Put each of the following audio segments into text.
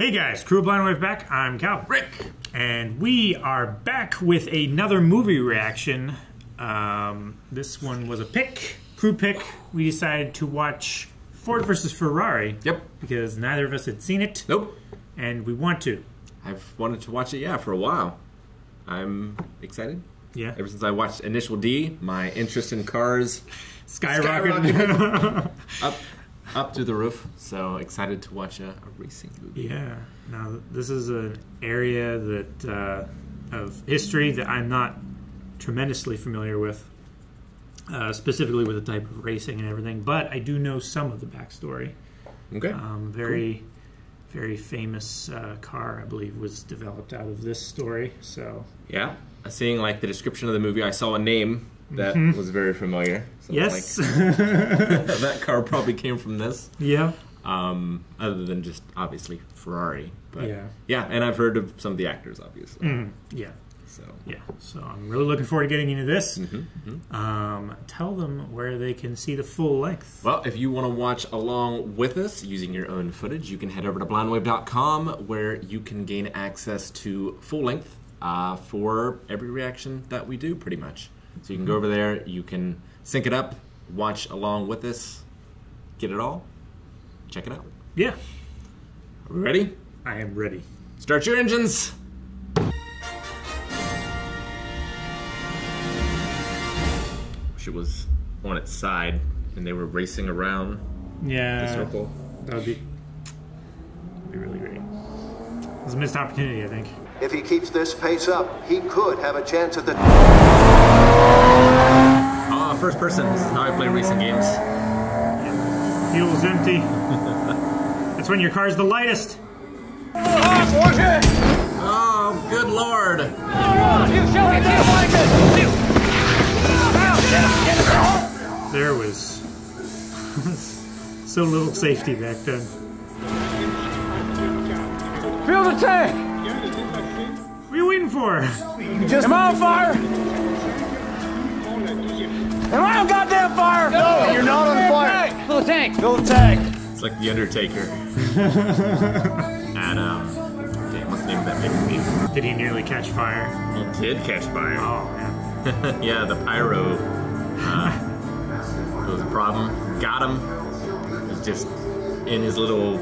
Hey guys, crew Blind Wave back. I'm Calvin. Rick. And we are back with another movie reaction. This one was a pick, crew pick. We decided to watch Ford vs. Ferrari. Yep. Because neither of us had seen it. Nope. And we want to. I've wanted to watch it, yeah, for a while. I'm excited. Yeah. Ever since I watched Initial D, my interest in cars skyrocketed. Up to the roof, so excited to watch a racing movie. Yeah. Now, this is an area that of history that I'm not tremendously familiar with, specifically with the type of racing and everything, but I do know some of the backstory. Okay. Very famous car, I believe, was developed out of this story. So yeah. Seeing like the description of the movie, I saw a name that was very familiar. Yes. Like, that car probably came from this. Yeah. Other than just, obviously, Ferrari. But yeah. Yeah, and I've heard of some of the actors, obviously. Yeah. So. Yeah. So I'm really looking forward to getting into this. Tell them where they can see the full length. Well, if you want to watch along with us using your own footage, you can head over to blindwave.com where you can gain access to full length for every reaction that we do, pretty much. So you can go over there, you can sync it up, watch along with us, get it all, check it out. Yeah. Are we ready? I am ready. Start your engines! Wish it was on its side and they were racing around the circle. That would be really great. It's a missed opportunity, I think. If he keeps this pace up, he could have a chance at the... first person. This is how I play racing games. Yeah. Fuel's empty. That's when your car's the lightest. Oh, good lord. There was so little safety back then. Fuel the tank! What are you waiting for? Am I on fire? Am I on goddamn fire? No, you're not on fire. Fill the tank. Fill the tank. It's like The Undertaker. And, damn, what's the name of that big movie? Did he nearly catch fire? He did catch fire. Oh, man. Yeah, the pyro. It was a problem. Got him. He was just in his little...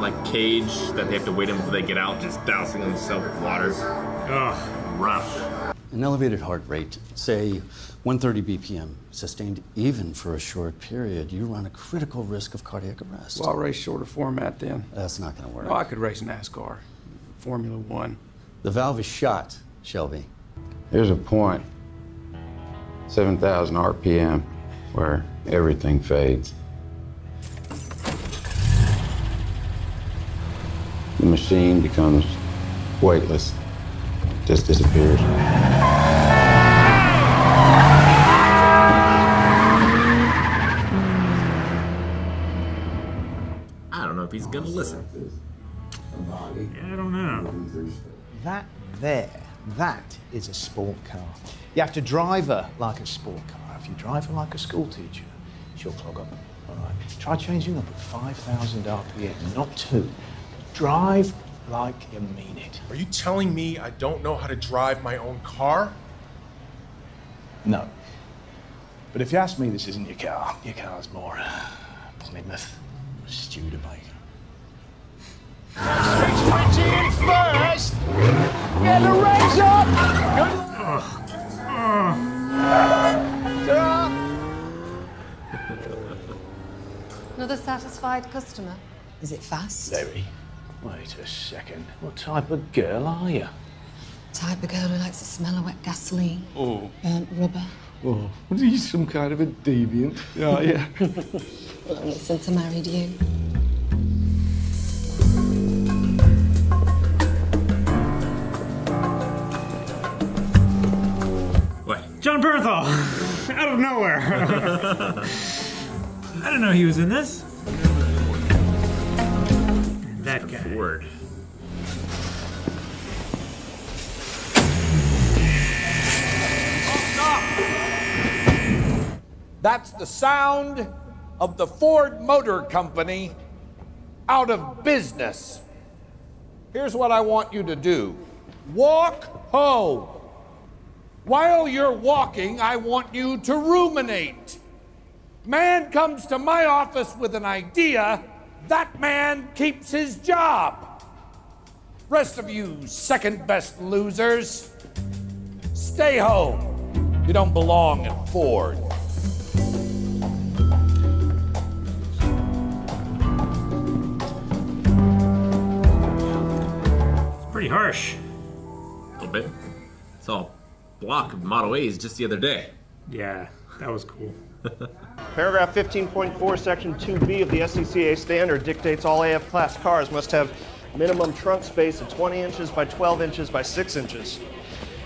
like cage that they have to wait until they get out, just dousing themselves with water. Ugh, rough. An elevated heart rate, say 130 BPM, sustained even for a short period, you run a critical risk of cardiac arrest. Well, I'll race shorter format then. That's not gonna work. Well, I could race NASCAR, Formula One. The valve is shot, Shelby. There's a point, 7,000 RPM, where everything fades. The machine becomes weightless, just disappears. I don't know if he's gonna listen. I don't know. That there, that is a sport car. You have to drive her like a sport car. If you drive her like a school teacher, she'll clog up. All right. Try changing up at 5,000 RPM, not 2. Drive like you mean it. Are you telling me I don't know how to drive my own car? No. But if you ask me, this isn't your car. Your car's more Plymouth Studebaker. First! Get the race up! Another satisfied customer. Is it fast? Very. Wait a second. What type of girl are you? Type of girl who likes the smell of wet gasoline. Oh. Burnt rubber. Oh. What are you, some kind of a deviant? Oh, yeah. Well, only since I married you. What? John Bernthal! Out of nowhere! I didn't know he was in this. That guy. Ford. That's the sound of the Ford Motor Company out of business. Here's what I want you to do. Walk home. While you're walking, I want you to ruminate. Man comes to my office with an idea, that man keeps his job. Rest of you second best losers, stay home. You don't belong at Ford. It's pretty harsh. A little bit. It's all block of Model A's just the other day. Yeah, that was cool. Paragraph 15.4, Section 2B of the SCCA standard dictates all AF class cars must have minimum trunk space of 20 inches by 12 inches by 6 inches.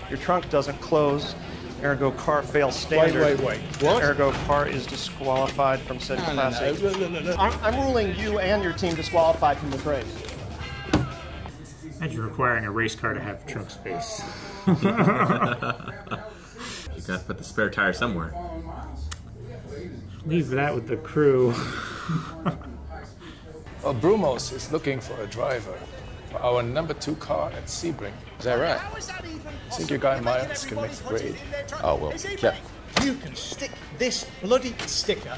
Your trunk doesn't close, ergo car fails standard. Wait. What? Ergo car is disqualified from said class A. No. I'm ruling you and your team disqualified from this race. Imagine requiring a race car to have trunk space. You gotta put the spare tire somewhere. Leave that with the crew. Well, Brumos is looking for a driver for our number 2 car at Sebring. Is that right? I think your guy Miles can make the grade. Oh, well, yeah. You can stick this bloody sticker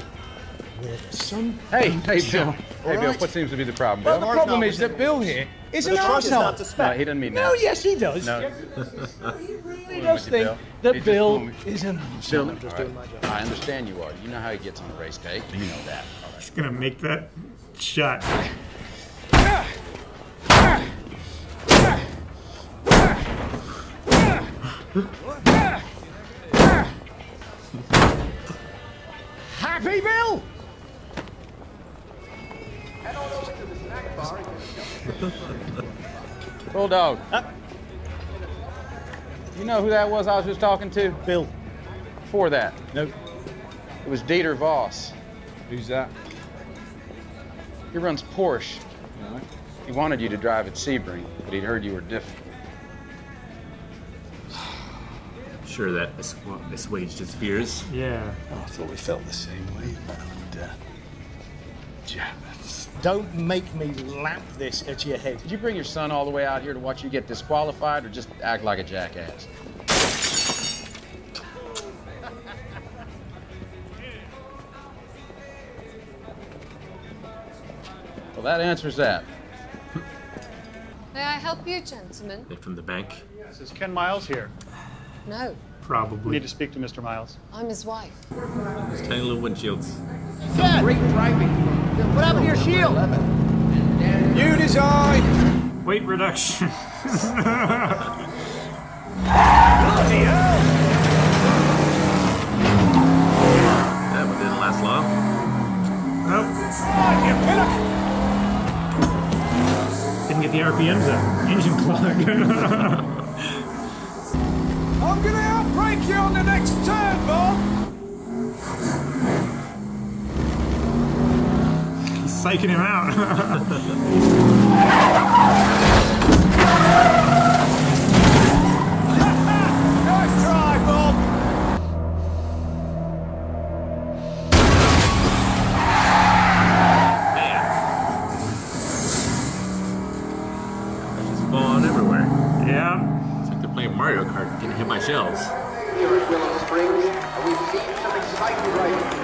with some... Hey, Bill. Hey, Bill, what seems to be the problem, Bill? Well, the problem is that Bill here is an arsehole. No, he doesn't mean that. No, yes, he does. No. He does think that Bill is an arsehole. I'm just doing my job. I understand you are. You know how he gets on the race day. You know that. All right. He's going to make that shot. Happy Bill? Bulldog. You know who that was I was just talking to? Bill. Before that? Nope. It was Dieter Voss. Who's that? He runs Porsche. No. He wanted you to drive at Sebring, but he'd heard you were different. I'm sure that assuaged his fears. Yeah. Oh, I thought we felt the same way about Javis. Don't make me lap this at your head. Did you bring your son all the way out here to watch you get disqualified or just act like a jackass? Well, that answers that. May I help you, gentlemen? They're from the bank. Yes, is Ken Miles here? No. Probably. We need to speak to Mr. Miles. I'm his wife. Those tiny little windshields. Yeah. Great driving. What happened to your shield? You design! Weight reduction. Bloody hell! That one didn't last long. Nope. Oh, didn't get the RPMs up. Engine clogged. I'm gonna outbrake you on the next turn, Bob! Psyching him out. Nice try, Bob. Man. That's just falling everywhere. Yeah. It's like they're playing Mario Kart and getting hit by shells. Here at Willow Springs, we've seen some exciting riding.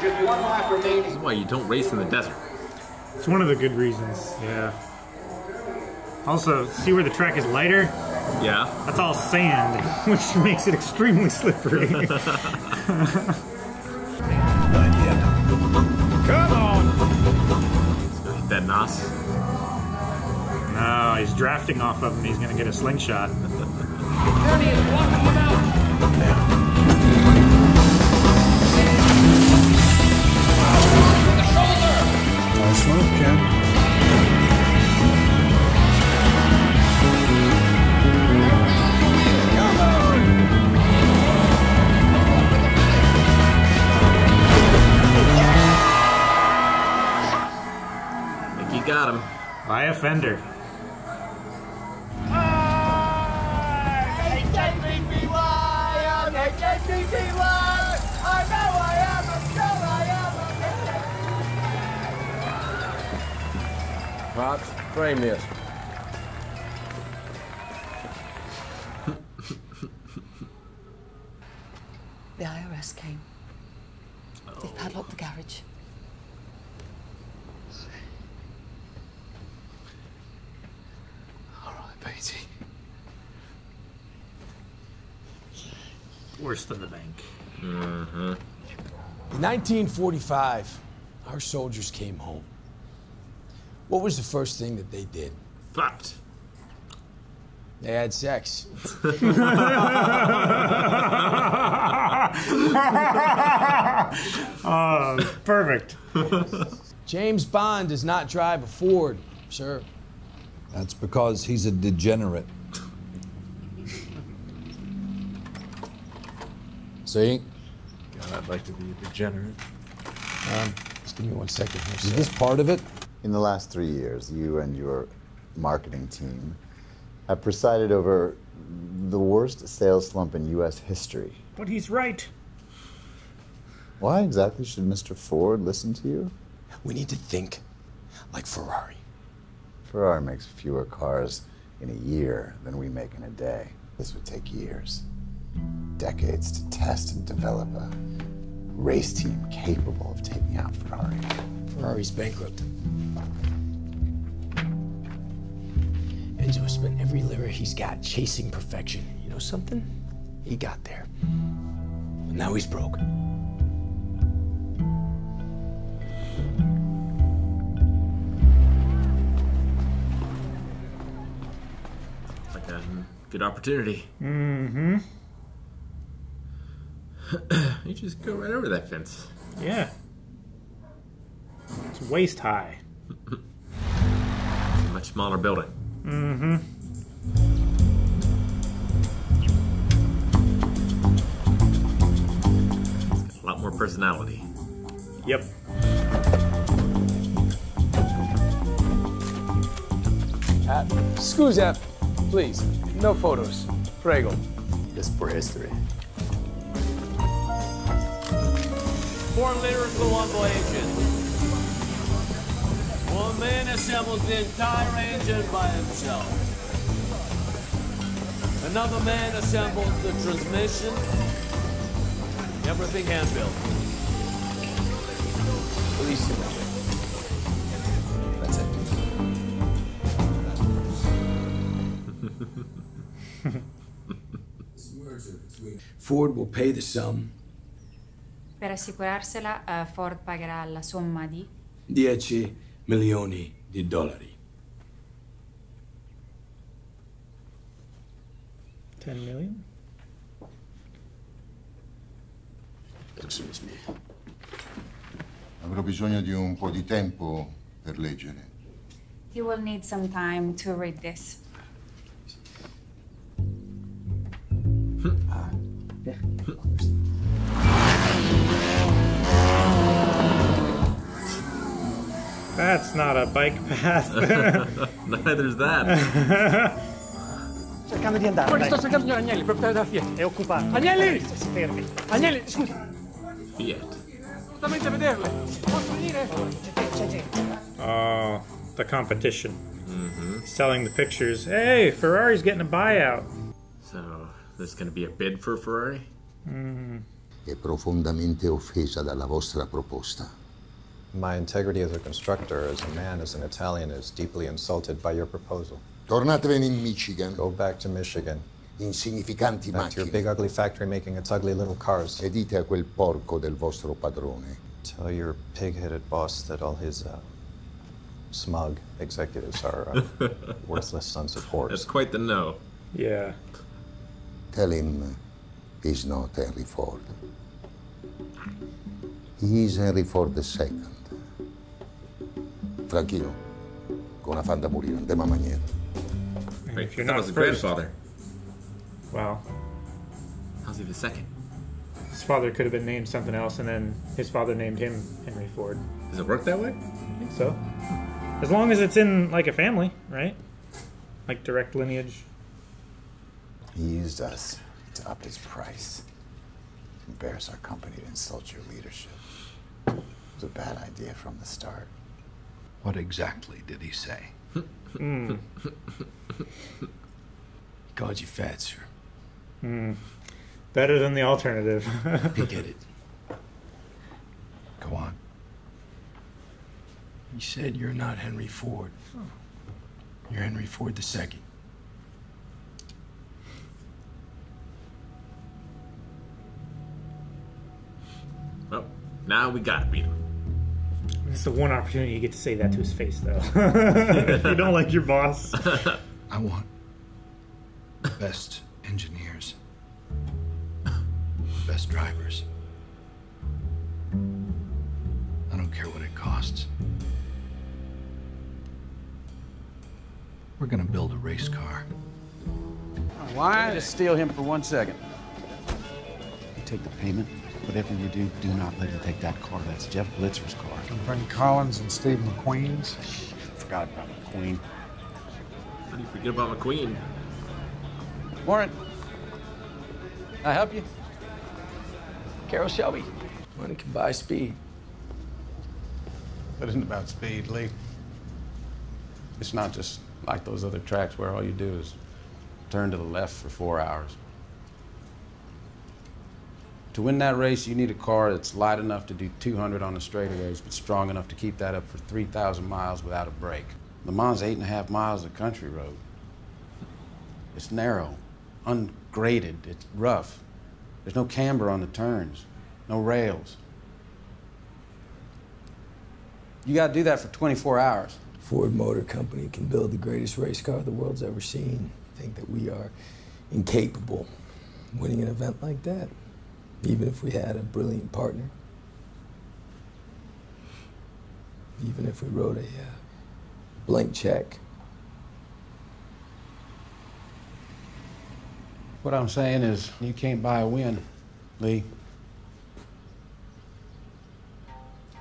Just one lap remaining. This is why you don't race in the desert. It's one of the good reasons, yeah. Also, see where the track is lighter? Yeah. That's all sand, which makes it extremely slippery. Come on! He's gonna hit that NOS. No, he's drafting off of him. He's gonna get a slingshot. Ernie is blocking him out. Yeah. Nice move, Ken. Come on! I think he got him. By a fender. Pops, frame this. The IRS came. Oh. They've padlocked the garage. All right, Beatty. Worse than the bank. Mm-hmm. In 1945, our soldiers came home. What was the first thing that they did? Fucked. They had sex. Perfect. James Bond does not drive a Ford, sir. That's because he's a degenerate. See? God, I'd like to be a degenerate. Just give me 1 second here, sir. Is this part of it? In the last 3 years, you and your marketing team have presided over the worst sales slump in U.S. history. But he's right. Why exactly should Mr. Ford listen to you? We need to think like Ferrari. Ferrari makes fewer cars in a year than we make in a day. This would take years, decades to test and develop a race team capable of taking out Ferrari. Ferrari's bankrupt. Enzo has spent every lira he's got chasing perfection. You know something? He got there. But now he's broke. Like a good opportunity. Mm-hmm. You just go right over that fence. Yeah. It's waist high. It's a much smaller building. Mm-hmm. It's got a lot more personality. Yep. Scusa, please. No photos. Prego. Just for history. Foreign leader of the One Voyage. One man assembles the entire engine by himself. Another man assembles the transmission. Everything hand-built. Police department. That's it. Ford will pay the sum. Per assicurarsela, Ford pagherà la somma di... 10 milioni di dollari. $10 million? Excuse me. Avrò bisogno di un po' di tempo per leggere. You will need some time to read this. Yeah. That's not a bike path. Neither's that. Cercando di andare. Guarda, sto cercando gli Agnelli, proprietario della Fiat. È occupato. Agnelli! Si fermi. Agnelli, scusi. Fiat. Assolutamente a vederle. Posso venire? C'è gente. Oh, the competition. Mm-hmm. Selling the pictures. Hey, Ferrari's getting a buyout. So, there's going to be a bid for Ferrari? Mm-hmm. È profondamente offesa dalla vostra proposta. My integrity as a constructor, as a man, as an Italian, is deeply insulted by your proposal. Tornatevene in Michigan. Go back to Michigan. Insignificanti macchine. Your big ugly factory making its ugly little cars. E dite a quel porco del vostro padrone. Tell your pig-headed boss that all his smug executives are worthless sons of whores. That's quite the no. Yeah. Tell him he's not Henry Ford. He's Henry Ford II. Tranquillo, con afán de morir, de ma maniera. If you're not his grandfather. Wow. How's he the second? His father could have been named something else, and then his father named him Henry Ford. Does it work that way? I think so. As long as it's in, like, a family, right? Like, direct lineage. He used us to up his price. Embarrass our company to insult your leadership. It was a bad idea from the start. What exactly did he say? Mm. He called you fat, sir. Mm. Better than the alternative. They get it. Go on. He said you're not Henry Ford. Oh. You're Henry Ford II. Well, now we got Rita. It's the one opportunity you get to say that to his face, though. If you don't like your boss. I want the best engineers, the best drivers. I don't care what it costs. We're gonna build a race car. Why? Just steal him for 1 second. You take the payment. Whatever you do, do not let him take that car. That's Jeff Blitzer's car. And bring Collins and Steve McQueen's. Forgot about McQueen. How do you forget about McQueen? Warren, can I help you? Carol Shelby. Money can buy speed. That isn't about speed, Lee. It's not just like those other tracks where all you do is turn to the left for 4 hours. To win that race, you need a car that's light enough to do 200 on the straightaways, but strong enough to keep that up for 3,000 miles without a break. Le Mans 8.5 miles of country road. It's narrow, ungraded, it's rough. There's no camber on the turns, no rails. You gotta do that for 24 hours. Ford Motor Company can build the greatest race car the world's ever seen. I think that we are incapable of winning an event like that. Even if we had a brilliant partner, even if we wrote a blank check. What I'm saying is you can't buy a win, Lee.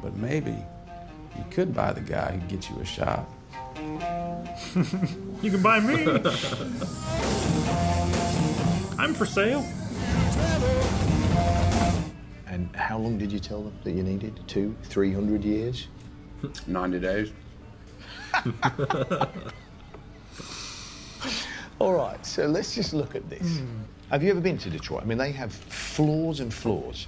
But maybe you could buy the guy who gets you a shot. You can buy me. I'm for sale. And how long did you tell them that you needed? 200, 300 years? 90 days. All right, so let's just look at this. Have you ever been to Detroit? I mean, they have floors and floors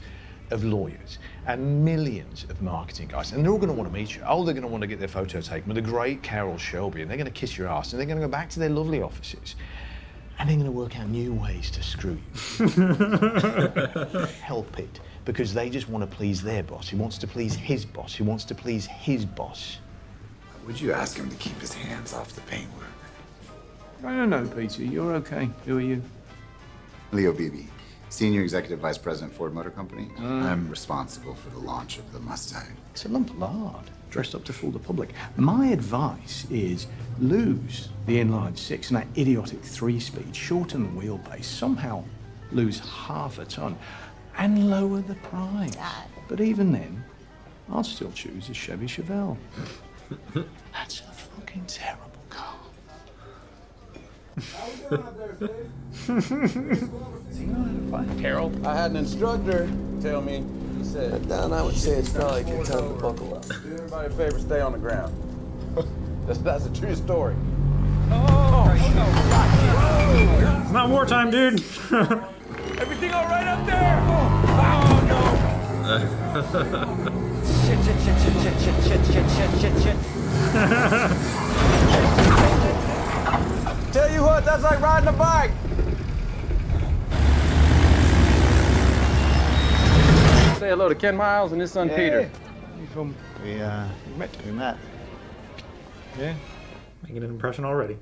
of lawyers and millions of marketing guys, and they're all going to want to meet you. Oh, they're going to want to get their photo taken with the great Carol Shelby, and they're going to kiss your ass, and they're going to go back to their lovely offices. And they're going to work out new ways to screw you. Help it. Because they just want to please their boss, who wants to please his boss, who wants to please his boss. Would you ask him to keep his hands off the paintwork? No, no, no, Peter. You're okay. Who are you? Leo Beebe, Senior Executive Vice President, Ford Motor Company. I'm responsible for the launch of the Mustang. It's a lump of lard, dressed up to fool the public. My advice is lose the inline six and that idiotic 3-speed, shorten the wheelbase, somehow lose half a ton, and lower the price. Dad. But even then, I'll still choose a Chevy Chevelle. That's a fucking terrible car. Carol? I had an instructor tell me. He said, "Don, I would say it's probably a good time to buckle up. Do everybody a favor, stay on the ground." That's a true story. Oh, it's not wartime, dude. Everything all right up there? Oh no! Shit. Tell you what, that's like riding a bike. Say hello to Ken Miles and his son, yeah. Peter. We met doing that. Yeah. Making an impression already.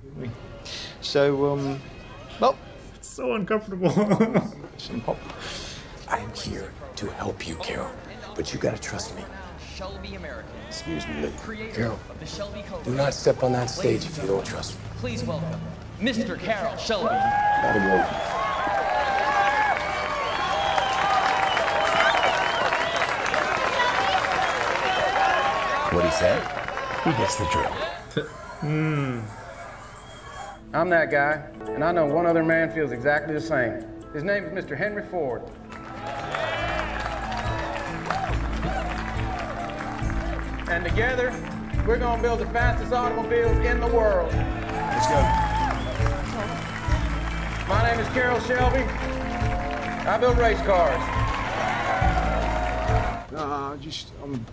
So, well. It's so uncomfortable. I'm here to help you, Carol, but you gotta trust me. Shelby American. Excuse me, Luke. Carol, of the Shelby Cobra. Do not step on that stage if you don't trust me. Please welcome Mr. Carol Shelby. Gotta go. What he said? He gets the drill. I'm that guy, and I know one other man feels exactly the same. His name is Mr. Henry Ford. And together, we're gonna build the fastest automobiles in the world. Let's go. My name is Carol Shelby. I build race cars. No, I'm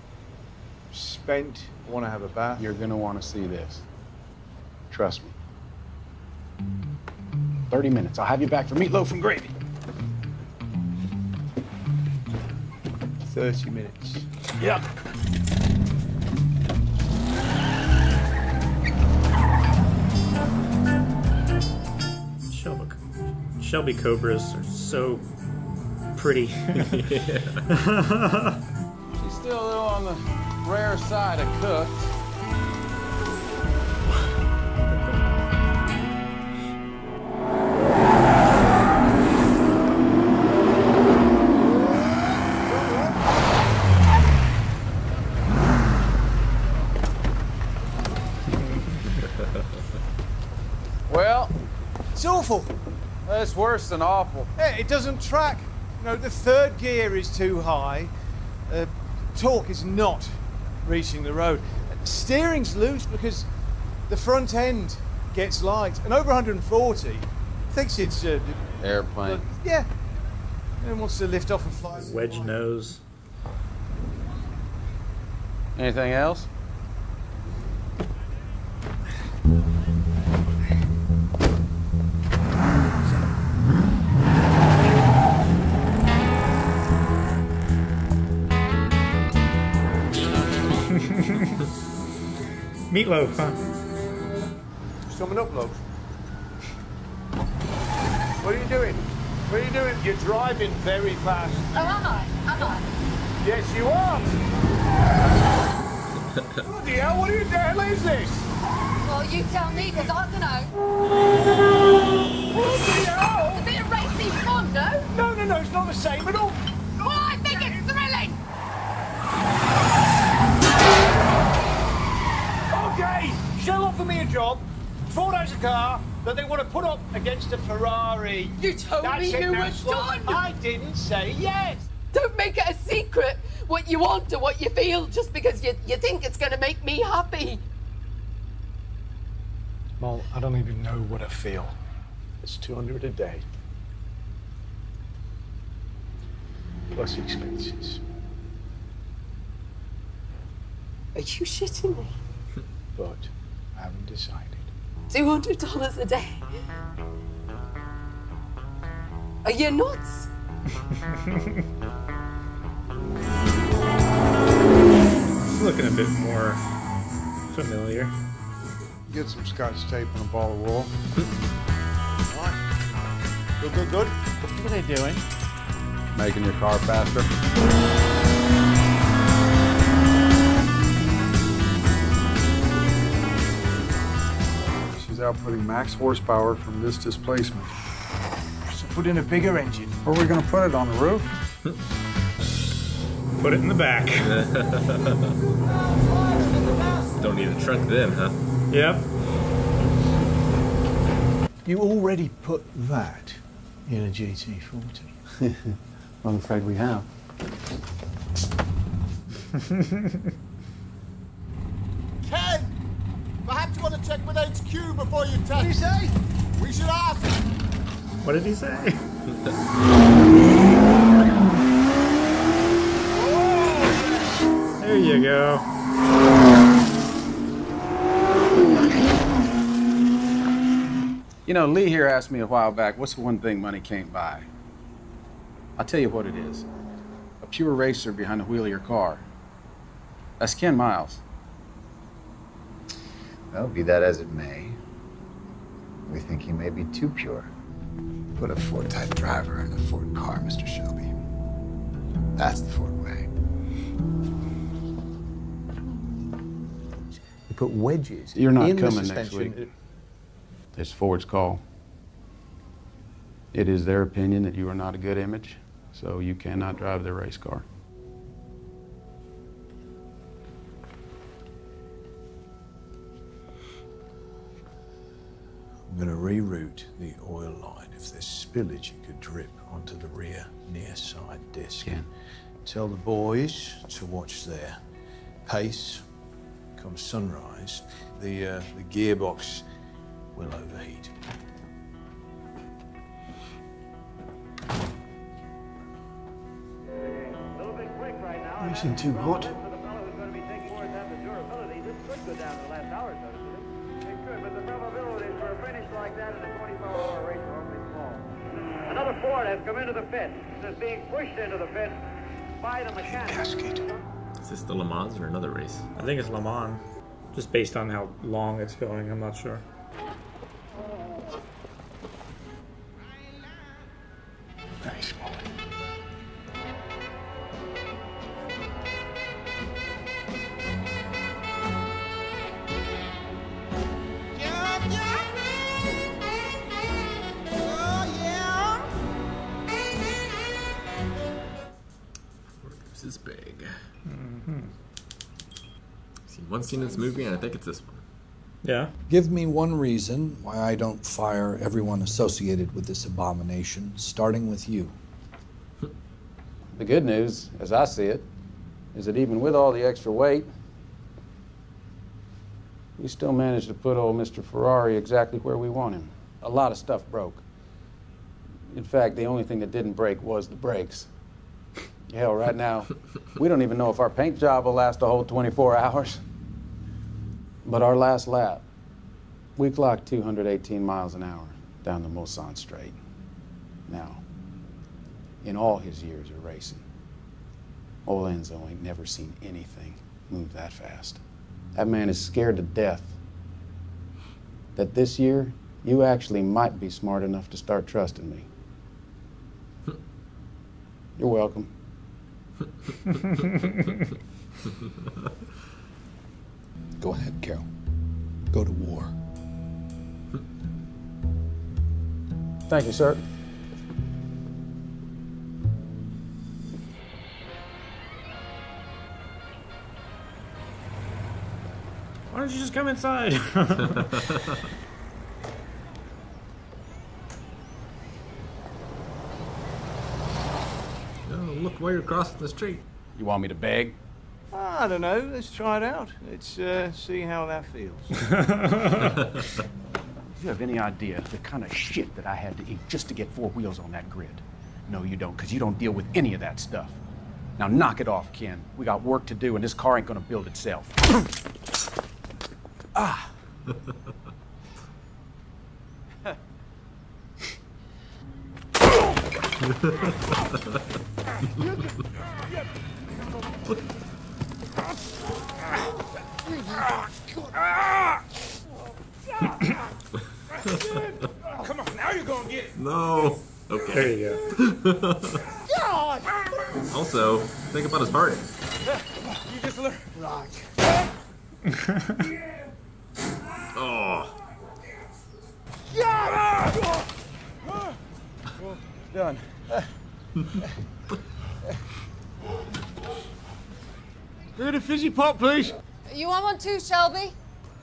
spent. I want to have a bath. You're going to want to see this. Trust me. 30 minutes. I'll have you back for meatloaf and gravy. 30 minutes. Yep. Shelby Cobras are so pretty. Yeah. She's still a little on the rare side of cooked. Well, it's awful. It's worse than awful. Yeah, it doesn't track. You know, the third gear is too high. Torque is not reaching the road. Steering's loose because the front end gets light. And over 140 thinks it's airplane. Yeah. And wants to lift off and fly. Wedge nose. Anything else? Meatloaf, huh? Summing up, loaf. What are you doing? What are you doing? You're driving very fast. Oh, am I? Am I? Yes, you are. Bloody hell, what are you, the hell is this? Well, you tell me, because I don't know. Bloody hell! It's a bit of racing fun, no? No, no, no, it's not the same at all. Well, I think it's thrilling! Okay, Shell offered me a job. Ford has a car that they want to put up against a Ferrari. You told me you were done. I didn't say yes. Don't make it a secret what you want or what you feel just because you think it's going to make me happy. Well, I don't even know what I feel. It's 200 a day. Plus expenses. Are you shitting me? But I haven't decided. $200 a day? Are you nuts? It's looking a bit more familiar. Get some scotch tape and a ball of wool. What? Good, good, good. What are they doing? Making your car faster. Outputting max horsepower from this displacement. So put in a bigger engine. Where are we going to put it? On the roof? Put it in the back. Don't need a trunk then, huh? Yep. You already put that in a GT40. I'm afraid we have. Ken! Perhaps you want to check with HQ before you touch. What did he say? We should ask him. What did he say? There you go. You know, Lee here asked me a while back, what's the one thing money can't buy? I'll tell you what it is. A pure racer behind the wheel of your car. That's Ken Miles. Well, be that as it may, we think he may be too pure. Put a Ford-type driver in a Ford car, Mr. Shelby. That's the Ford way. We put wedges. You're not in coming the next week. It's Ford's call. It is their opinion that you are not a good image, so you cannot drive their race car. I'm going to reroute the oil line. If there's spillage, you could drip onto the rear near side disc. Yeah. Tell the boys to watch their pace. Come sunrise, the gearbox will overheat. Nothing too hot. Another Ford has come into the pit. This is being pushed into the pit by the mechanic. Casket. Is this the Le Mans or another race? I think it's Le Mans. Just based on how long it's going, I'm not sure. Nice one. One scene in this movie, and I think it's this one. Yeah. Give me one reason why I don't fire everyone associated with this abomination, starting with you. The good news, as I see it, is that even with all the extra weight, we still managed to put old Mr. Ferrari exactly where we want him. A lot of stuff broke. In fact, the only thing that didn't break was the brakes. Hell, right now, we don't even know if our paint job will last a whole 24 hours. But our last lap, we clocked 218 miles an hour down the Mulsanne Strait. Now, in all his years of racing, old Enzo ain't never seen anything move that fast. That man is scared to death that this year, you actually might be smart enough to start trusting me. You're welcome. Go ahead, Carol. Go to war. Thank you, sir. Why don't you just come inside? Oh, look where you're crossing the street. You want me to beg? I don't know. Let's try it out. Let's see how that feels. Do you have any idea the kind of shit that I had to eat just to get four wheels on that grid? No, you don't, because you don't deal with any of that stuff. Now knock it off, Ken. We got work to do, and this car ain't going to build itself. Ah. Come on, now you're gonna get it. No. Okay. There you go. Also, think about his heart. You just learned. Oh. Well done. Get a fizzy pop, please. You want one too, Shelby?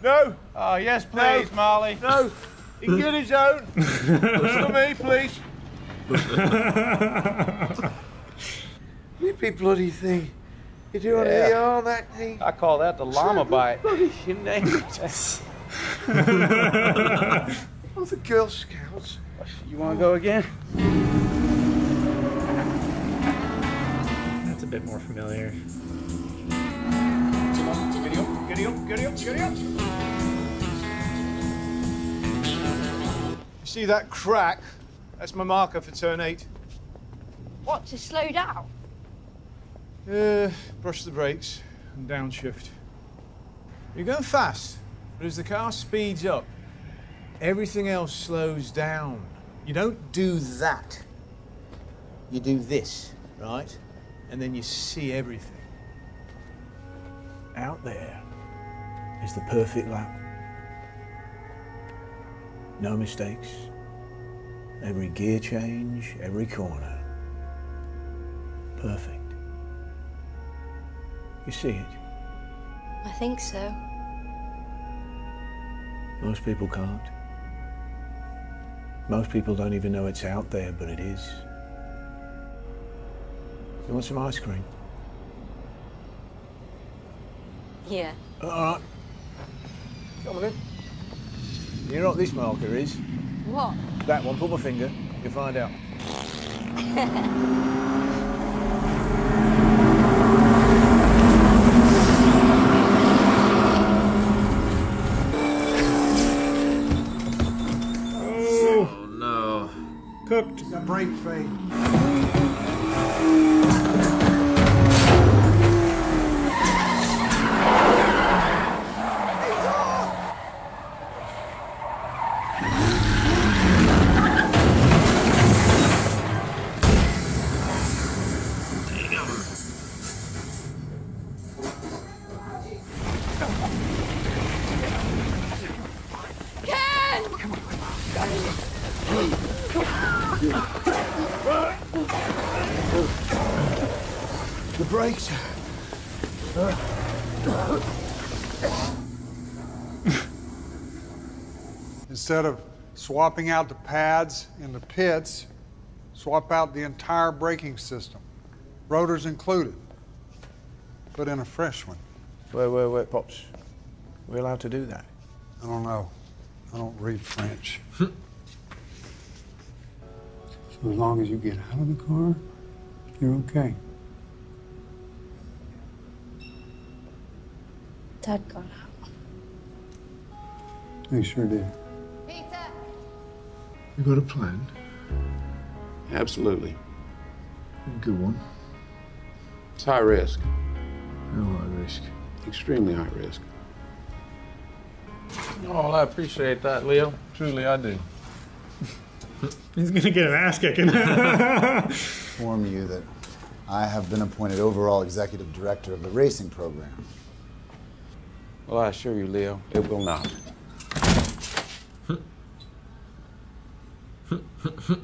No. Oh, yes, please, no. Molly. No. He can get his own. Listen to me, please. Yippee bloody thing. You do want to eat all that thing? I call that the llama bite. Bloody you name it. Oh, the Girl Scouts. You want to go again? That's a bit more familiar. Get up. You see that crack? That's my marker for turn 8. What, to slow down? Brush the brakes and downshift. You're going fast, but as the car speeds up, everything else slows down. You don't do that. You do this, right? And then you see everything. Out there is the perfect lap. No mistakes. Every gear change, every corner. Perfect. You see it? I think so. Most people can't. Most people don't even know it's out there, but it is. You want some ice cream? Yeah. All right. Come on then. You know what this marker is? What? That one. Put my finger. You'll find out. Cooked. He's got brake fade. Instead of swapping out the pads in the pits, swap out the entire braking system, rotors included. Put in a fresh one. Wait, Pops. Are we allowed to do that? I don't know. I don't read French. So as long as you get out of the car, you're okay. Dad got out. He sure did. You got a plan? Absolutely. A good one. It's high risk. How high risk? Extremely high risk. Oh, I appreciate that, Leo. Truly, I do. He's gonna get an ass kicking. Inform you that I have been appointed overall executive director of the racing program. Well, I assure you, Leo, it will not. Open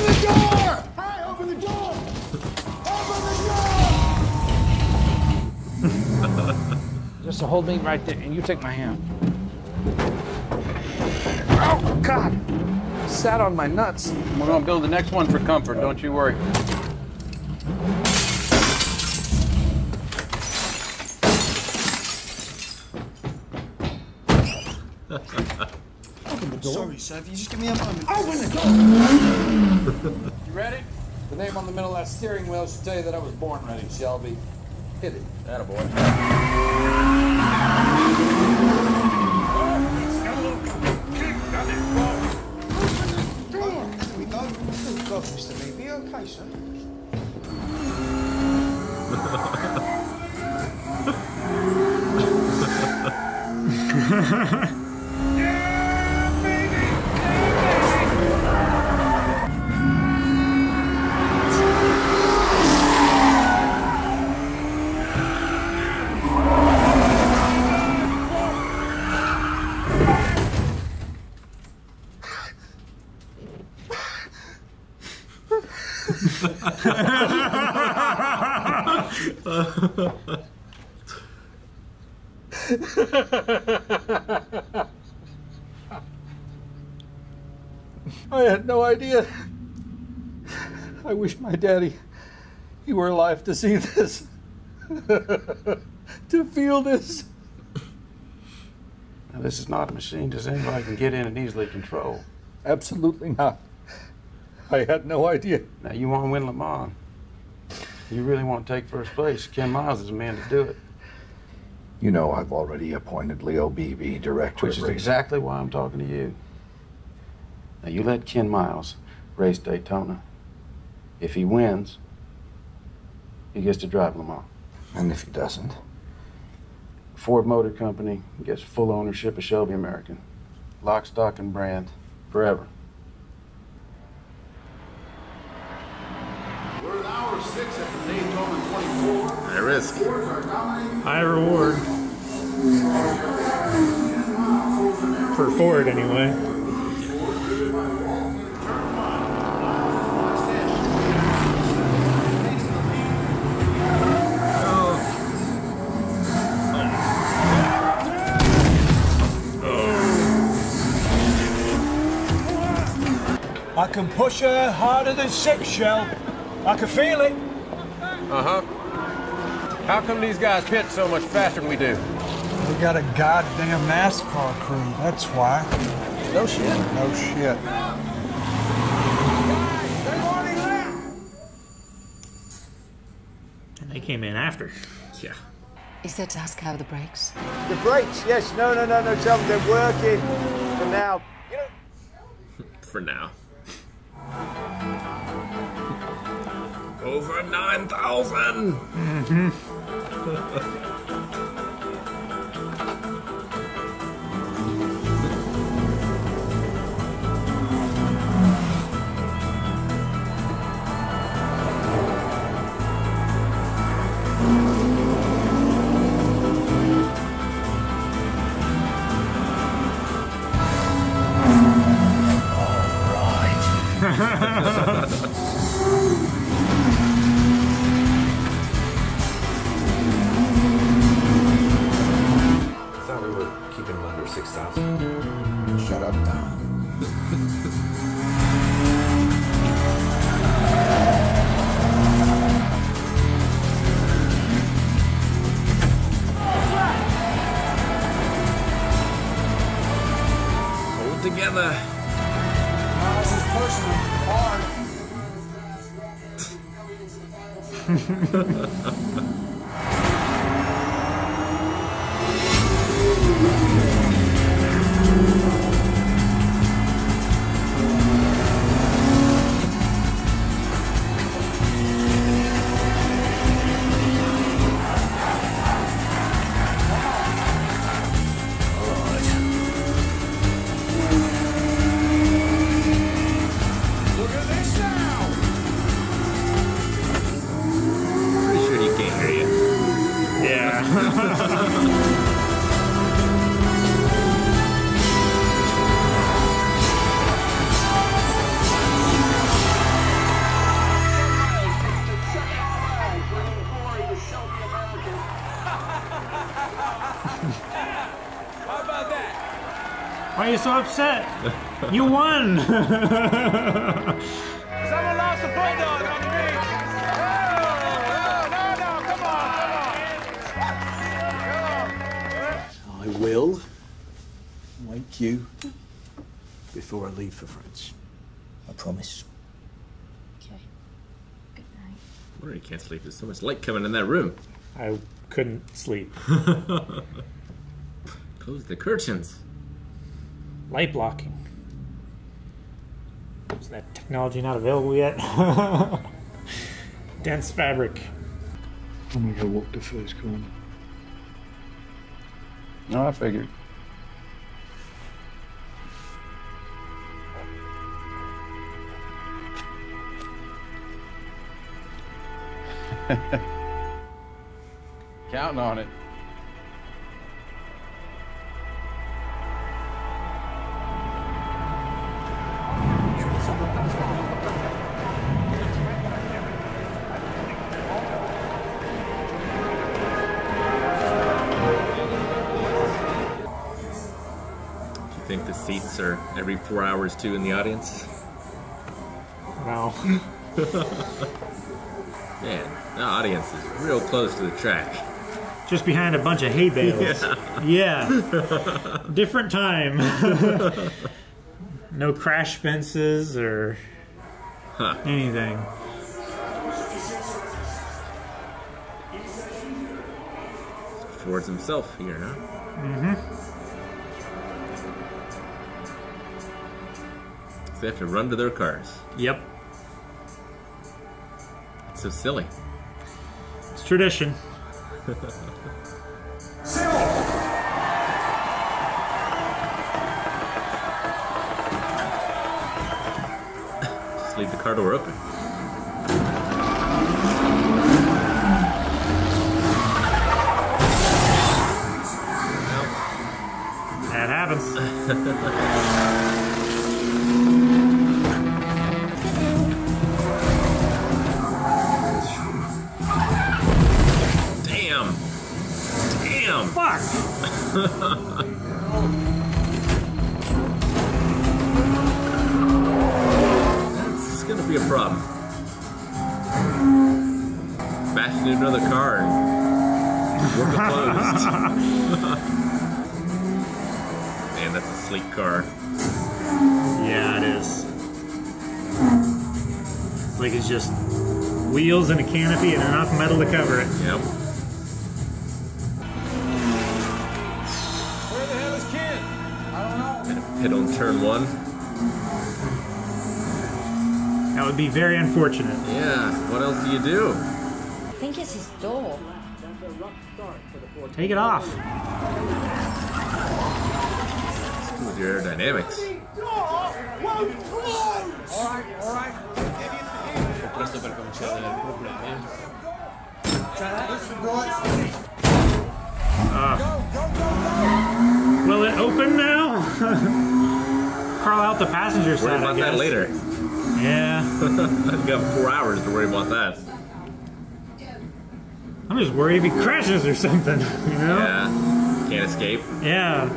the door! Hey, open the door! Open the door! Just hold me right there, and you take my hand. Oh, God! I sat on my nuts. We're gonna build the next one for comfort, don't you worry. Sorry, sir, if you just give me a moment. Open the door! You ready? The name on the middle of that steering wheel should tell you that I was born ready, Shelby. Hit it. Attaboy. It's got a little kick on it, open the door! There we go. Good job, Mr. Beebe. Okay, sir. I had no idea. I wish my daddy, he were alive to see this, to feel this. Now, this is not a machine designed where I can get in and easily control. Absolutely not. I had no idea. Now, you want to win Le Mans. You really want to take first place. Ken Miles is the man to do it. You know, I've already appointed Leo Beebe director of racing. Which is exactly why I'm talking to you. Now, you let Ken Miles race Daytona. If he wins, he gets to drive Le Mans. And if he doesn't? Ford Motor Company gets full ownership of Shelby American. Lock, stock, and brand forever. High risk. High reward. For Ford, anyway. I can push her harder than 6, Shell. I can feel it. Uh-huh. How come these guys pit so much faster than we do? We got a goddamn NASCAR crew, that's why. No shit. No shit. Guys, they've already left! And they came in after. Yeah. Is that to ask how the brakes? The brakes, yes. No, Tom, they're working for now. You know, for now. Over 9,000! Mm-hmm. Why are you so upset? You won! Someone lost a bulldog on the beach! No, come on, come on! I will wake you before I leave for France. I promise. Okay. Good night. I wonder you can't sleep. There's so much light coming in that room. I couldn't sleep. Close the curtains. Light blocking. Is that technology not available yet? Dense fabric. I'm gonna go walk the first corner. No, I figured. Counting on it. Seats are every 4 hours too in the audience. Wow. Man, the audience is real close to the track. Just behind a bunch of hay bales. Yeah. Yeah. Different time. No crash fences or anything. Ford's himself here, huh? Mm-hmm. They have to run to their cars. Yep. It's so silly. It's tradition. Just leave the car door open. Nope. That happens. Fuck! That's gonna be a problem. Bash into another car and we're closed. Man, that's a sleek car. Yeah, it is. It's like it's just wheels and a canopy and enough metal to cover it. Yep. Hit on turn one. That would be very unfortunate. Yeah, what else do you do? I think it's his door. Take it off. Ooh, your aerodynamics. Alright. Will it open now? Crawl out the passenger side, I guess. Worry about that later. Yeah. I've got 4 hours to worry about that. I'm just worried if he crashes or something, you know? Yeah. Can't escape. Yeah.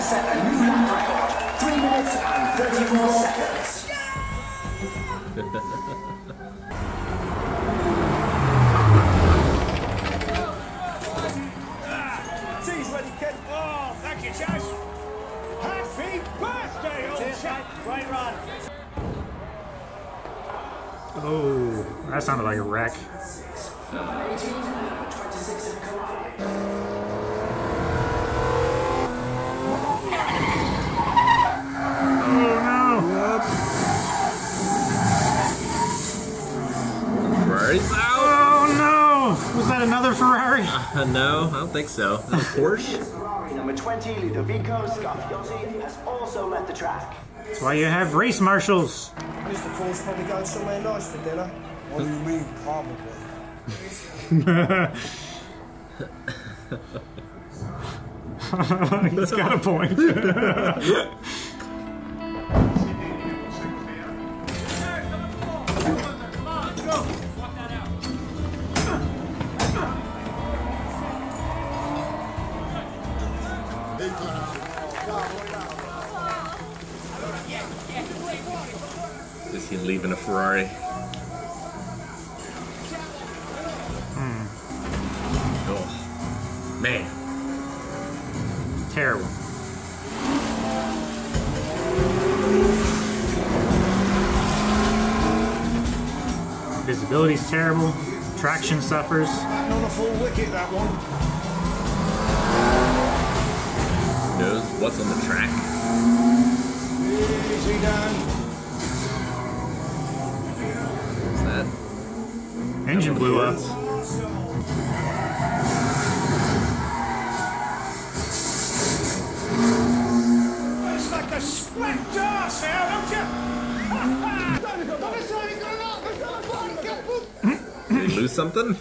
Set a new lap record, 3 minutes and 34 seconds. Tea's ready, kid. Oh, thank you, Chas. Happy birthday, old chap. Great run. Oh, that sounded like a wreck. Number 18, 26 in Calvin. Oh no! Was that another Ferrari? No, I don't think so. That was Porsche? Number 20, Ludovico Scarfiotti, has also left the track. That's why you have race marshals. Mr. Ford's probably going somewhere nice for dinner. What do you mean, probably? He's got a point. Leaving a Ferrari. Oh, man. Terrible. Visibility's terrible. Traction suffers. Not a full wicket, that one. Knows what's on the track. Easy done. Engine blew up. It's like a split dust now, don't you? Did he lose something? You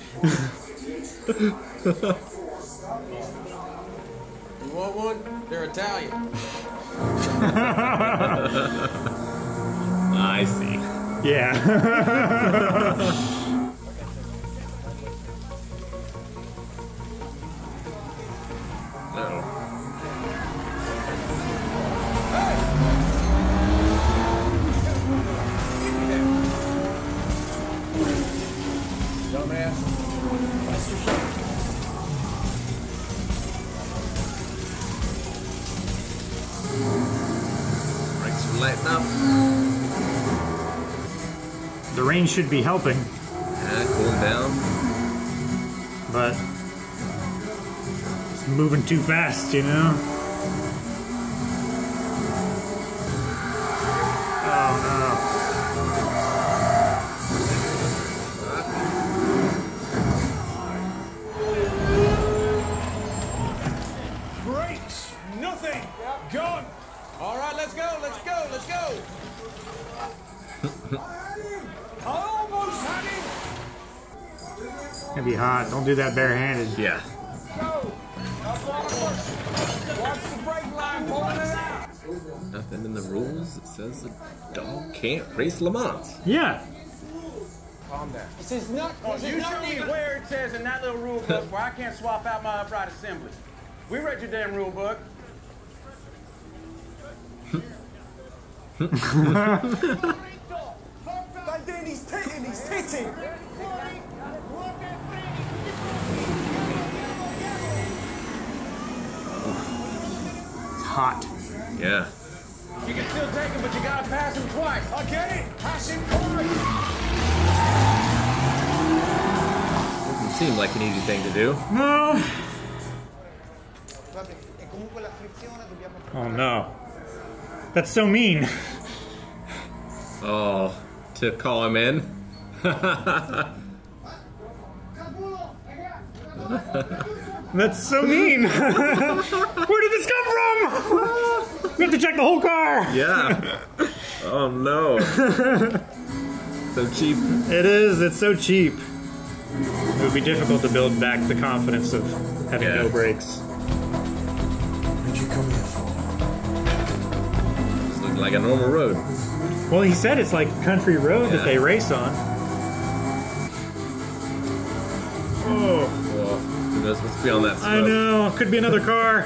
want one? They're Italian. I see. Yeah. The rain should be helping. Yeah, cooling down. But it's moving too fast, you know? Oh no. Brakes! Nothing! Gone! Alright, let's go, let's go, let's go! It's gonna be hot. Don't do that barehanded. Yeah. Nothing in the rules. It says the dog can't race Le Mans. Yeah. Calm down. This is not. You show me where it says in that little rule book where I can't swap out my upright assembly. We read your damn rule book. Dude, he's titting, he's titting! It's hot. Yeah. You can still take him, but you gotta pass him twice. I get it! Pass him twice! Doesn't seem like an easy thing to do. No! Oh no. That's so mean. Oh, to call him in? That's so mean. Where did this come from? We have to check the whole car. Yeah. Oh no. So cheap. It is. It's so cheap. It would be difficult to build back the confidence of having no brakes. What'd you come here for? It's looking like a normal road. Well, he said it's like country road that they race on. Oh. Well, who knows what's beyond that smoke. I know. Could be another car.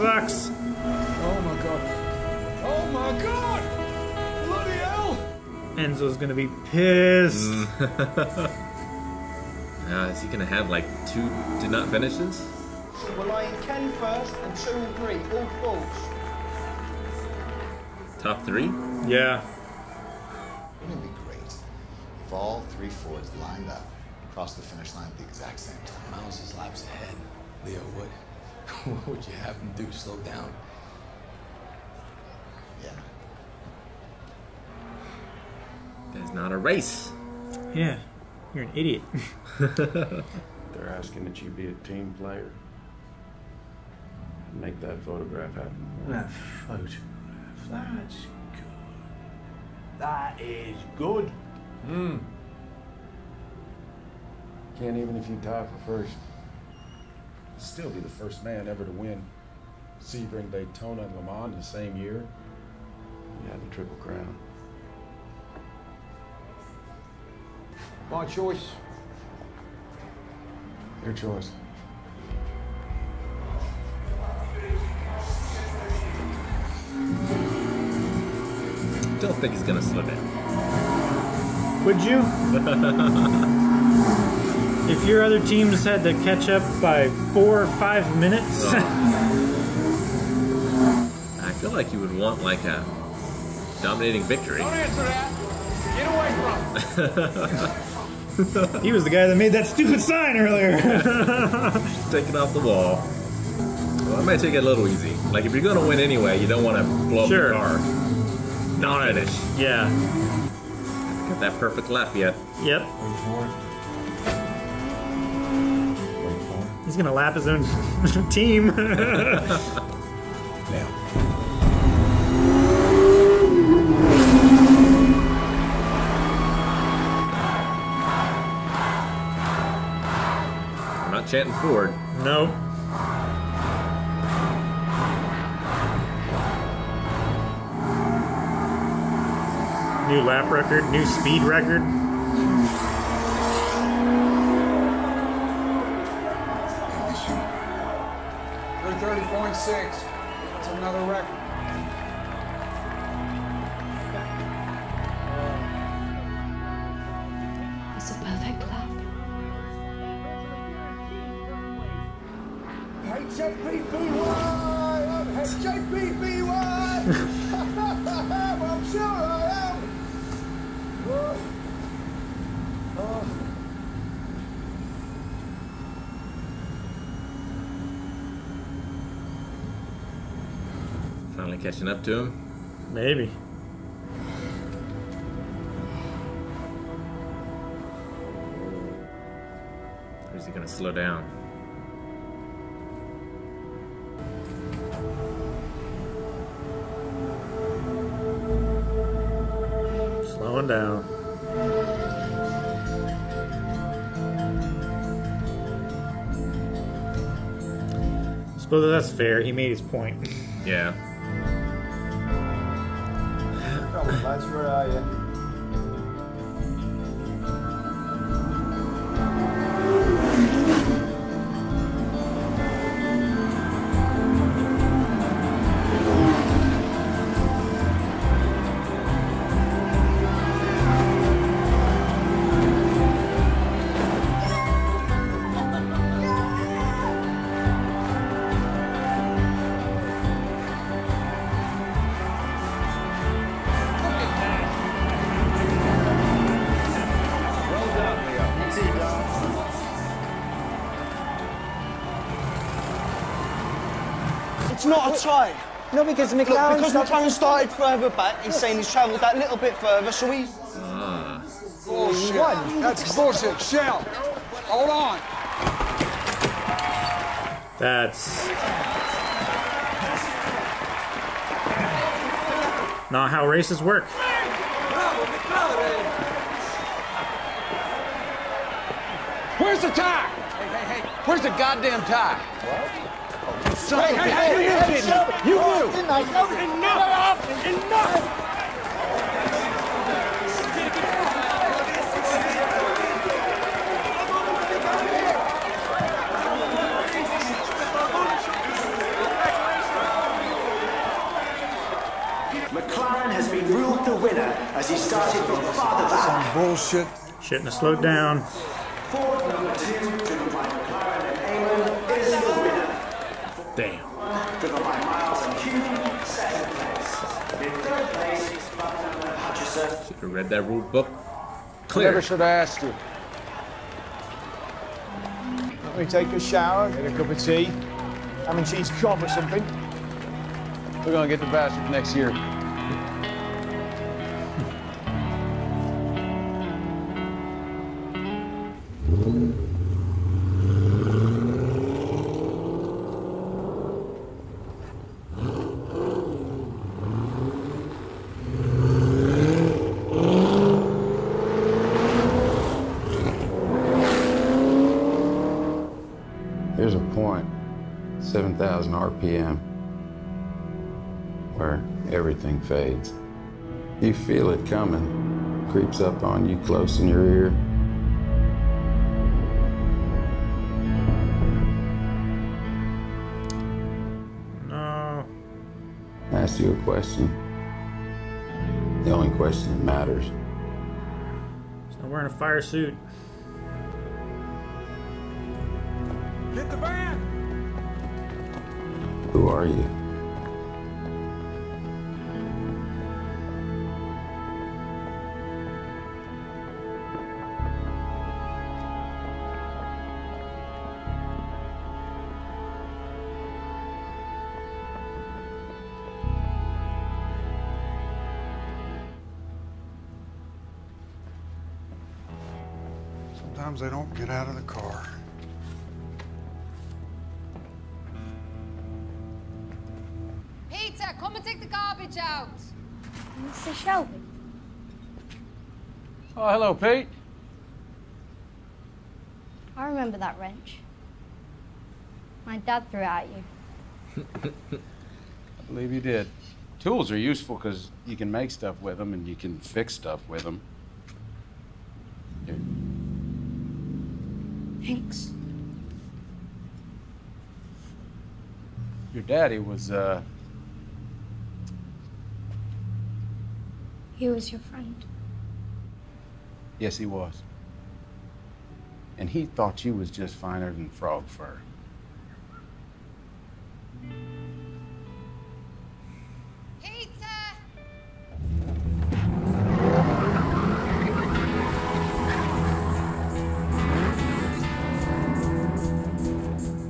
Sucks. Oh my god. Oh my god! Bloody hell! Enzo's gonna be pissed. Is he gonna have like two did not finishes? We're lying Ken first and 2 and 3, all false. Top 3? Yeah. Wouldn't it be great if all 3 Fords lined up, crossed the finish line at the exact same time? Miles is laps ahead. Leo would. What would you have him do? Slow down? Yeah. That's not a race. Yeah. You're an idiot. They're asking that you be a team player. Make that photograph happen. That photograph. That's good. That is good. Hmm. Can't even if you tie for first. Still be the first man ever to win Sebring, Daytona, and Le Mans in the same year. You had the Triple Crown. My choice. Your choice. Don't think he's gonna slow down. Would you? If your other teams had to catch up by 4 or 5 minutes. Oh. I feel like you would want like a dominating victory. Don't answer that. Get away from him. He was the guy that made that stupid sign earlier. Take it off the wall. Well, I might take it a little easy. Like if you're gonna win anyway, you don't want to blow up the car. Non-Irish. Yeah. Got that perfect lap yet. Yep. He's gonna lap his own team. I'm not chanting Ford. No. New lap record, new speed record. Six. That's another record. It's a perfect lap. HFPBY! I'm HFPBY! I'm sure I am! Oh. Oh. Finally catching up to him? Maybe. Or is he gonna slow down? Slowing down. I suppose that's fair, he made his point. Yeah. That's where I It's not a tie. No, because McLaren... Look, because McLaren started further back, he's saying he's travelled that little bit further, so he's... Bullshit. What? That's bullshit. Shell. Hold on. That's... not how races work. Where's the tie? Hey, hey, hey. Where's the goddamn tie? What? Oh, son of a bitch. Hey, you did it. You knew. Enough. McLaren has been ruled the winner as he started from farther back. Some bullshit. Shouldn't have slowed down. Ford number 2, driven by McLaren and England, is the winner. Damn. Driven by Miles and Q, second place. In third place is Button and Hutchison. Should have read that rule book. Clear. Never should I ask you. Let me take a shower, get a cup of tea, ham and cheese chop or something. We're going to get the bastard next year. There's a point, 7,000 RPM, where everything fades. You feel it coming, creeps up on you close in your ear. No. I ask you a question. The only question that matters. He's not wearing a fire suit. Get the van! Who are you? Sometimes they don't get out of the car. Out. Mr. Shelby. Oh, hello, Pete. I remember that wrench. My dad threw it at you. I believe you did. Tools are useful because you can make stuff with them and you can fix stuff with them. Here. Thanks. Your daddy was, He was your friend. Yes, he was. And he thought you was just finer than frog fur. Pizza!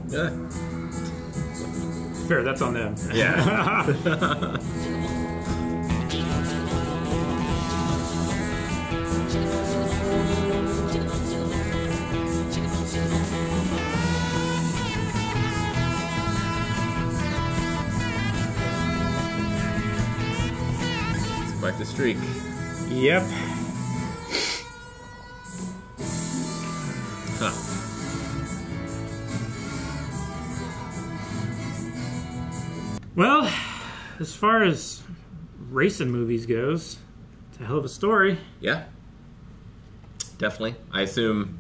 Yeah. Fair, that's on them. Yeah. The streak. Yep. Huh. Well, as far as racing movies goes, it's a hell of a story. Yeah. Definitely. I assume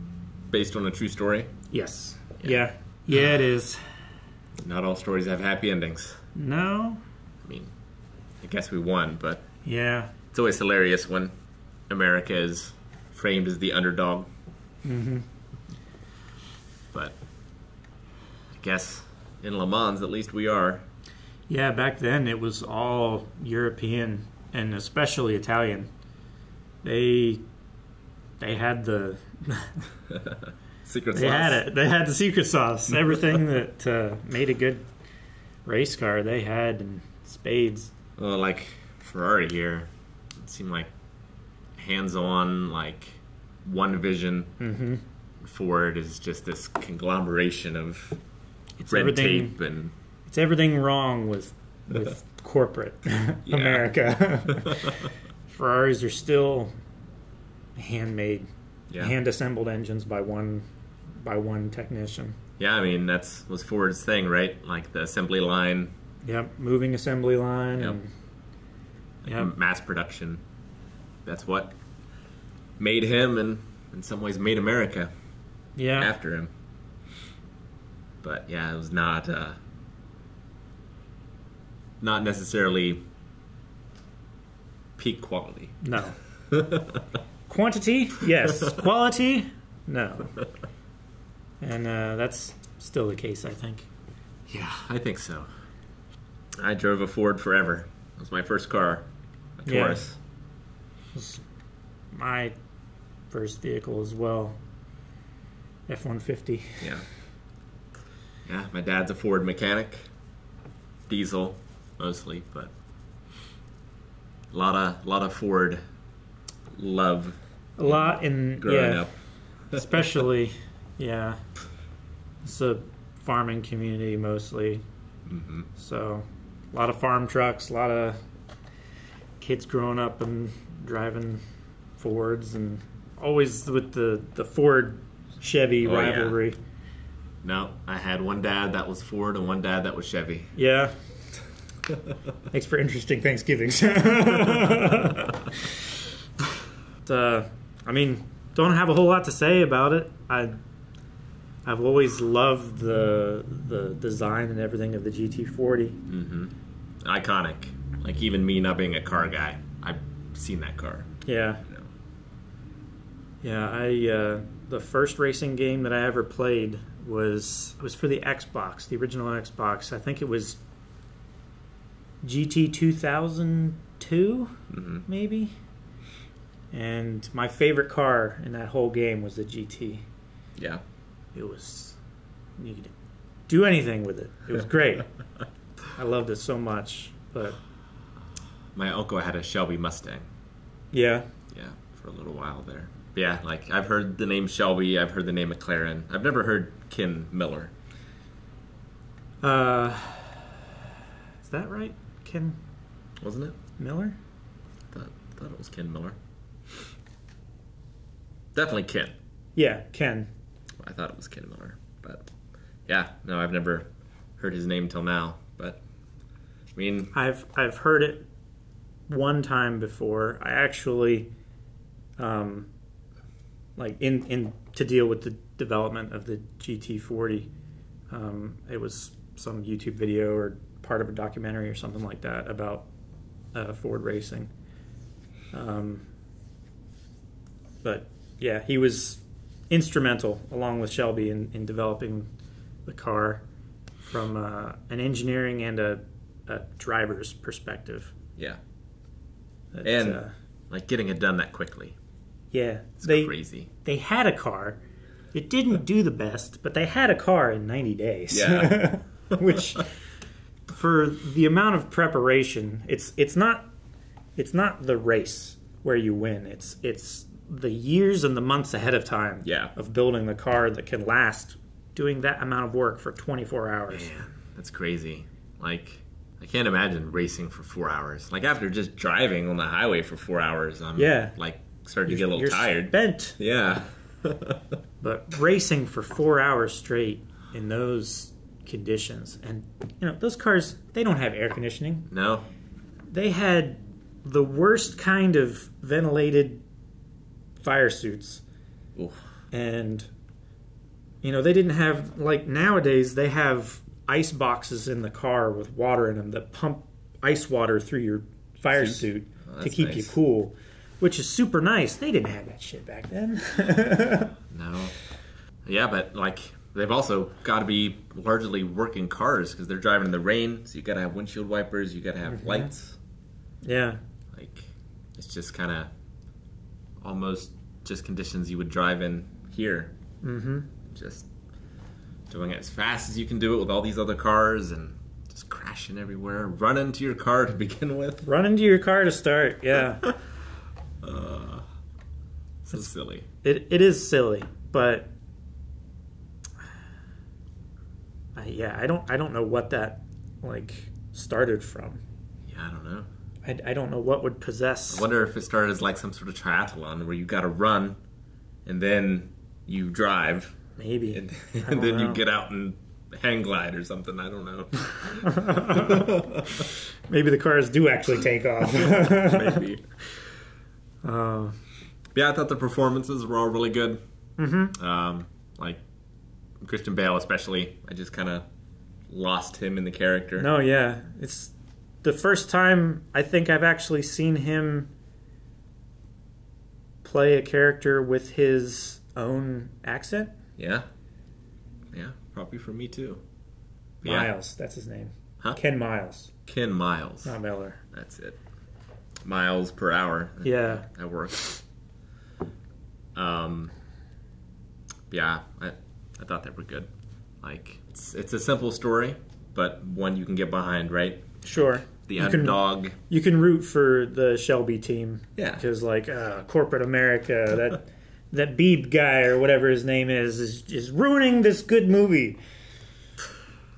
based on a true story? Yes. Yeah. Yeah, it is. Not all stories have happy endings. No. I mean, I guess we won, but... Yeah. It's always hilarious when America is framed as the underdog. Mm-hmm. But I guess in Le Mans, at least we are. Yeah, back then it was all European and especially Italian. They had the... secret sauce. They had it. They had the secret sauce. Everything that made a good race car they had in spades. Well, like Ferrari here, it seemed like hands-on, like one vision. Mm-hmm. Ford is just this conglomeration of red tape and it's everything wrong with corporate America. Ferraris are still handmade, hand-assembled engines by one technician. Yeah, I mean that was Ford's thing, right? Like the assembly line. Yep, moving assembly line. Yep. Mass production. That's what made him, and in some ways made America. Yeah. After him. But yeah, it was not necessarily peak quality. No. Quantity, yes. Quality, no. And that's still the case, I think. Yeah, I think so. I drove a Ford forever. It was my first car, a Taurus. It was my first vehicle as well, F-150. Yeah. Yeah, my dad's a Ford mechanic. Diesel, mostly, but a lot of Ford love. A lot in growing up. Especially, yeah. It's a farming community mostly. Mm-hmm. So a lot of farm trucks, a lot of kids growing up and driving Fords, and always with the Ford-Chevy rivalry. Yeah. No, I had one dad that was Ford and one dad that was Chevy. Yeah. Thanks for interesting Thanksgivings. I mean, don't have a whole lot to say about it. I've always loved the design and everything of the GT40. Mm-hmm. Iconic. Like, even me not being a car guy, I've seen that car. Yeah. You know. Yeah, the first racing game that I ever played was for the Xbox, the original Xbox. I think it was GT 2002, maybe. And my favorite car in that whole game was the GT. Yeah. It was, you could do anything with it. It was great. I loved it so much. But my uncle had a Shelby Mustang. Yeah. Yeah, for a little while there. But yeah, like I've heard the name Shelby, I've heard the name McLaren. I've never heard Ken Miller. Is that right? Ken? Wasn't it? Miller? I thought it was Ken Miller. Definitely Ken. Yeah, Ken. I thought it was Ken Miller, but yeah, no, I've never heard his name till now. But I mean, I've heard it one time before. I actually, like in to deal with the development of the GT40, it was some YouTube video or part of a documentary or something like that about Ford racing. But yeah, he was instrumental, along with Shelby, in developing the car from an engineering and a driver's perspective. Yeah. And like getting it done that quickly. Yeah. It's crazy. They had a car. It didn't do the best, but they had a car in 90 days. Yeah. Which, for the amount of preparation, it's not the race where you win. It's the years and the months ahead of time of building the car that can last, doing that amount of work for 24 hours. Man, that's crazy. Like, I can't imagine racing for 4 hours. Like, after just driving on the highway for 4 hours, I'm like starting to get a little tired. Spent. Yeah. But racing for 4 hours straight in those conditions, and you know those cars, they don't have air conditioning. No. They had the worst kind of ventilated fire suits. Oof. And you know, they didn't have, like nowadays they have ice boxes in the car with water in them that pump ice water through your fire suit to keep you cool, which is super nice. They didn't have that shit back then. No. Yeah, but like they've also got to be largely working cars because they're driving in the rain, so you got to have windshield wipers, you got to have lights. Yeah. Like it's just kind of almost just conditions you would drive in here. Just doing it as fast as you can do it with all these other cars and just crashing. crashing everywhere. Run into your car to begin with. Run into your car to start, yeah. So it's silly. It is silly, but yeah, I don't know what that like started from. Yeah, I don't know. I don't know what would possess. I wonder if it started as like some sort of triathlon where you got to run, and then you drive. Maybe. And then you get out and hang glide or something. I don't know. Maybe the cars do actually take off. Maybe. Yeah, I thought the performances were all really good. Mm-hmm. Like Christian Bale especially. I just kind of lost him in the character. No, yeah. It's the first time I think I've actually seen him play a character with his own accent. Yeah. Yeah, probably for me too. Miles, yeah. That's his name. Huh? Ken Miles. Ken Miles. Not Miller. That's it. Miles per hour. Yeah. That works. Yeah, I thought they were good. Like, it's a simple story, but one you can get behind, right? Sure. The underdog. You can root for the Shelby team. Yeah. Because, like, corporate America, that Beebe guy or whatever his name is ruining this good movie.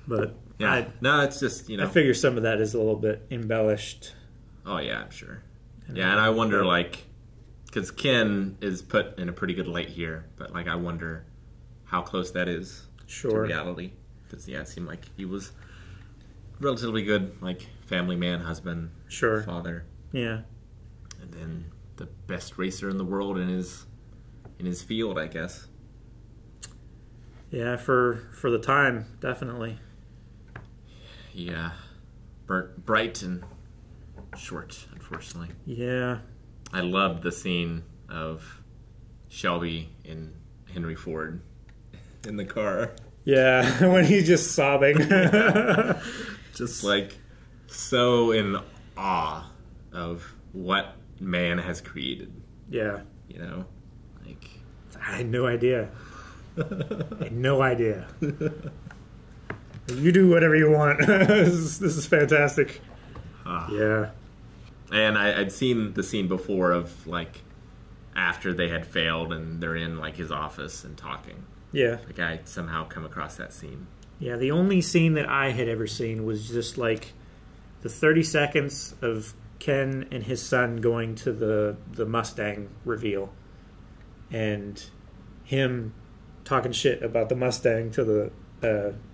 But yeah, no, it's just, you know, I figure some of that is a little bit embellished. Oh yeah, I'm sure. And yeah, and I wonder, like, because Ken is put in a pretty good light here, but like I wonder how close that is to reality. Because yeah, it seemed like he was relatively good, like family man, husband, father. Yeah, and then the best racer in the world in his. In his field, I guess. Yeah, for the time, definitely. Yeah. Bright and short, unfortunately. Yeah. I loved the scene of Shelby and Henry Ford in the car. Yeah, when he's just sobbing. Yeah. Just like so in awe of what man has created. Yeah. You know? Like, I had no idea. I had no idea. You do whatever you want. This is fantastic. Yeah. And I'd seen the scene before of, like, after they had failed and they're in, like, his office and talking. Yeah. Like, I somehow come across that scene. Yeah, the only scene that I had ever seen was just, like, the 30 seconds of Ken and his son going to the Mustang reveal. And him talking shit about the Mustang to the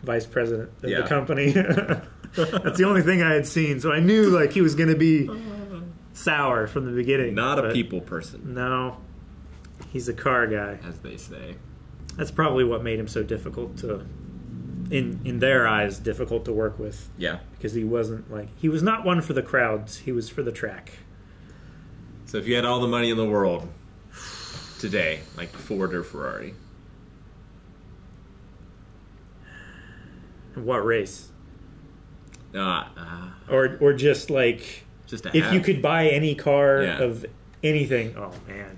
vice president of the company. That's the only thing I had seen. So I knew, like, he was going to be sour from the beginning. Not a people person. No. He's a car guy. As they say. That's probably what made him so difficult to, in their eyes, difficult to work with. Yeah. Because he wasn't, like, he was not one for the crowds. He was for the track. So if you had all the money in the world... today, like Ford or Ferrari. What race? Or just like just if you could buy any car of anything. Oh man,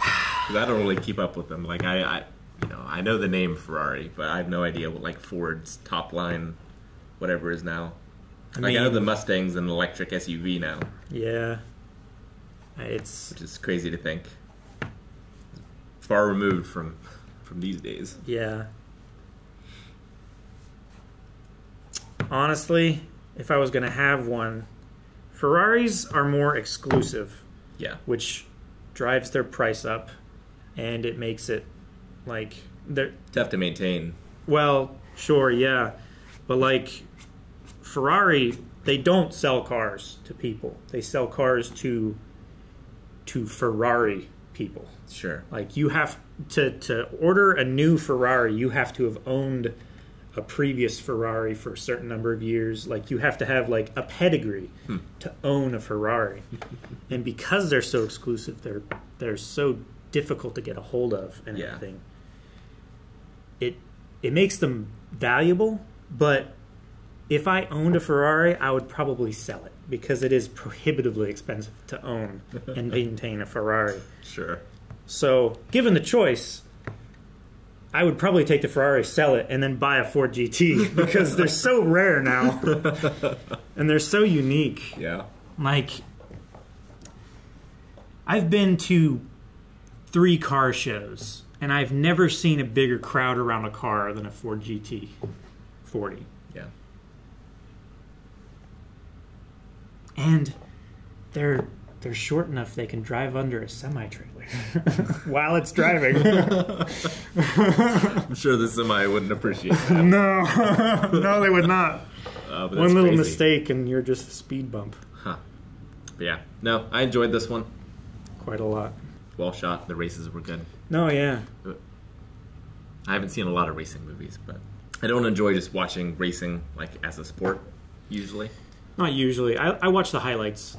I don't really keep up with them. Like I you know, I know the name Ferrari, but I have no idea what like Ford's top line, whatever is now. I mean, I know the Mustang's an electric SUV now. Yeah. It's just crazy to think. Far removed from these days. Yeah. Honestly, if I was going to have one, Ferraris are more exclusive. Yeah. Which drives their price up, and it makes it like they're tough to maintain. Well, sure, yeah, but like Ferrari, they don't sell cars to people. They sell cars to Ferrari people. Sure. Like you have to order a new Ferrari, you have to have owned a previous Ferrari for a certain number of years. Like you have to have like a pedigree to own a Ferrari. And because they're so exclusive, they're so difficult to get a hold of and everything. It makes them valuable, but if I owned a Ferrari, I would probably sell it because it is prohibitively expensive to own and maintain a Ferrari. Sure. So, given the choice, I would probably take the Ferrari, sell it, and then buy a Ford GT because they're so rare now. And they're so unique. Yeah. Like, I've been to 3 car shows, and I've never seen a bigger crowd around a car than a Ford GT40. Yeah. And they're short enough they can drive under a semi-trailer while it's driving. I'm sure the semi wouldn't appreciate that. No, no, they would not. But one little mistake and you're just a speed bump. Huh. But yeah, no, I enjoyed this one. Quite a lot. Well shot. The races were good. No, yeah. I haven't seen a lot of racing movies, but I don't enjoy just watching racing like as a sport usually. Not usually. I watch the highlights.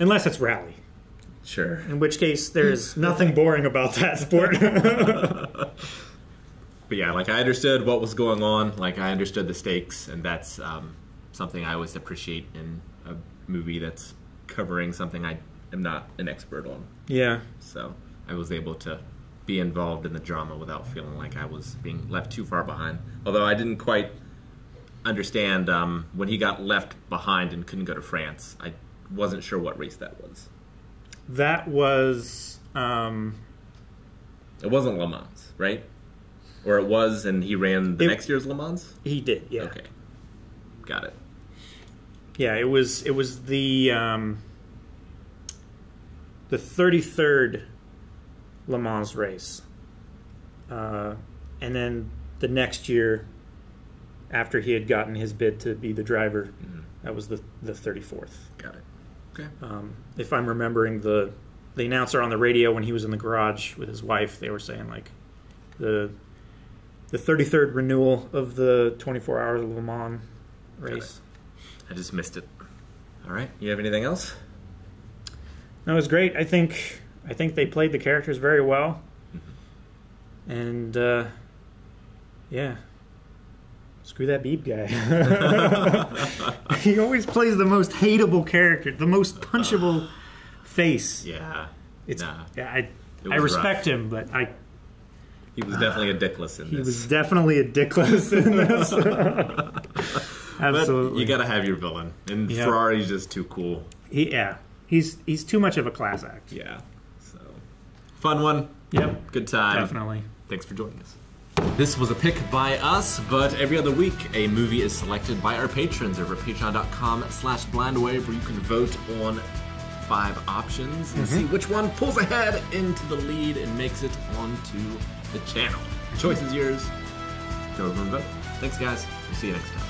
Unless it's rally. Sure. In which case, there's nothing boring about that sport. But yeah, like I understood what was going on. Like I understood the stakes. And that's something I always appreciate in a movie that's covering something I am not an expert on. Yeah. So I was able to be involved in the drama without feeling like I was being left too far behind. Although I didn't quite understand when he got left behind and couldn't go to France. I wasn't sure what race that was. That was it wasn't Le Mans, right? Or it was, and he ran the next year's Le Mans? He did, yeah. Okay. Got it. Yeah, it was the 33rd Le Mans race. And then the next year after he had gotten his bid to be the driver, that was the 34th. Got it. Okay. If I'm remembering, the announcer on the radio when he was in the garage with his wife, they were saying like the 33rd renewal of the 24 Hours of Le Mans race. I just missed it. All right. You have anything else? No, it was great. I think they played the characters very well, and yeah. Screw that Beebe guy. He always plays the most hateable character, the most punchable face. Yeah. It's, nah. Yeah, I respect rough. Him, but I... He was definitely a dickless in this. He was definitely a dickless in this. Absolutely. But you gotta have your villain. And yep. Ferrari's just too cool. Yeah. He's too much of a class act. Yeah. So fun one. Yep. Good time. Definitely. Thanks for joining us. This was a pick by us, but every other week a movie is selected by our patrons over at patreon.com/blindwave, where you can vote on 5 options and see which one pulls ahead into the lead and makes it onto the channel. The choice is yours. Go over and vote. Thanks, guys. We'll see you next time.